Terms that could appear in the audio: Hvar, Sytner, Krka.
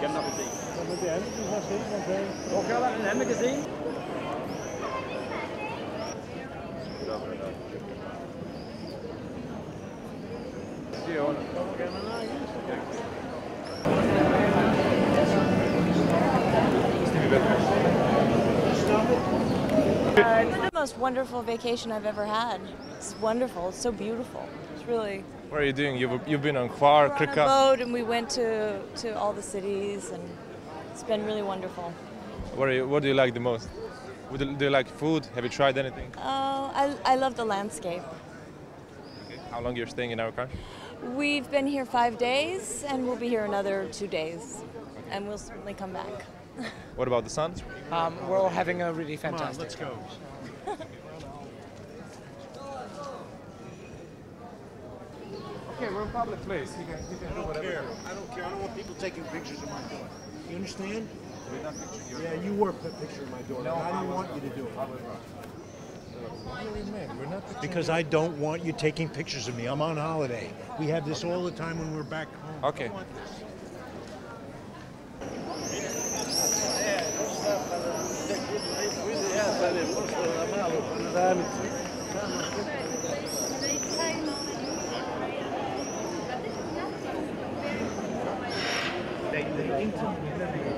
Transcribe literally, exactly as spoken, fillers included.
Ich habe noch gesehen. Und mit der Hemden hast du hinten gesehen? Doch, ich habe einen Hemden gesehen. Ja, und dann kommen wir gerne nach. Uh, it's the most wonderful vacation I've ever had. It's wonderful. It's so beautiful. It's really. What are you doing? You've you've been on Hvar, Krka. We were on a boat and we went to to all the cities and it's been really wonderful. What are you, What do you like the most? Would you, do you like food? Have you tried anything? Oh, uh, I I love the landscape. Okay. How long you're staying in our car? We've been here five days and we'll be here another two days, okay. And we'll certainly come back. What about the sun? Um, we're all having a really fantastic time. Let's go. Okay, we're in public place. You can, you can I do whatever. Care. I don't care. I don't want people taking pictures of my door. You understand? We're not picturing your yeah, door. You were a picture of my door. No, I don't want you to do it. We're not because I don't want you taking pictures of me. I'm on holiday. We have this all the time when we're back home. Okay. Thank you.